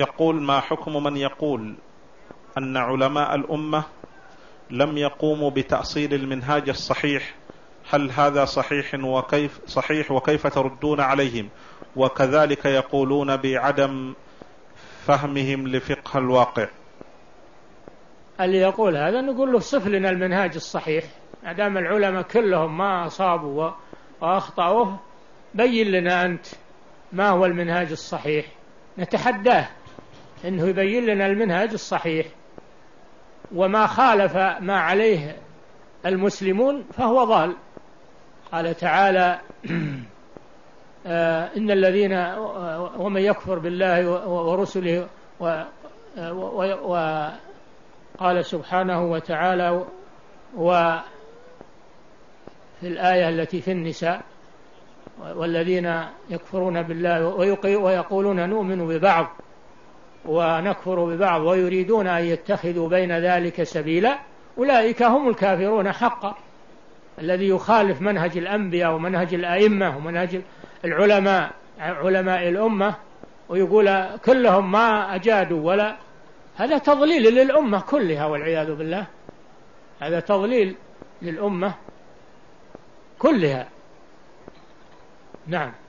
يقول: ما حكم من يقول أن علماء الأمة لم يقوموا بتأصيل المنهاج الصحيح؟ هل هذا صحيح وكيف تردون عليهم؟ وكذلك يقولون بعدم فهمهم لفقه الواقع. اللي يقول هذا نقول له صف لنا المنهاج الصحيح، ما دام العلماء كلهم ما أصابوا وأخطأوه بين لنا أنت ما هو المنهاج الصحيح، نتحداه أنه يبين لنا المنهاج الصحيح، وما خالف ما عليه المسلمون فهو ضال. قال تعالى: إن الذين ومن يكفر بالله ورسله، وقال سبحانه وتعالى وفي الآية التي في النساء: والذين يكفرون بالله ويقولون نؤمن ببعض ونكفر ببعض ويريدون أن يتخذوا بين ذلك سبيلا أولئك هم الكافرون حقا. الذي يخالف منهج الأنبياء ومنهج الأئمة ومنهج العلماء علماء الأمة ويقول كلهم ما أجادوا ولا، هذا تضليل للأمة كلها والعياذ بالله، هذا تضليل للأمة كلها. نعم.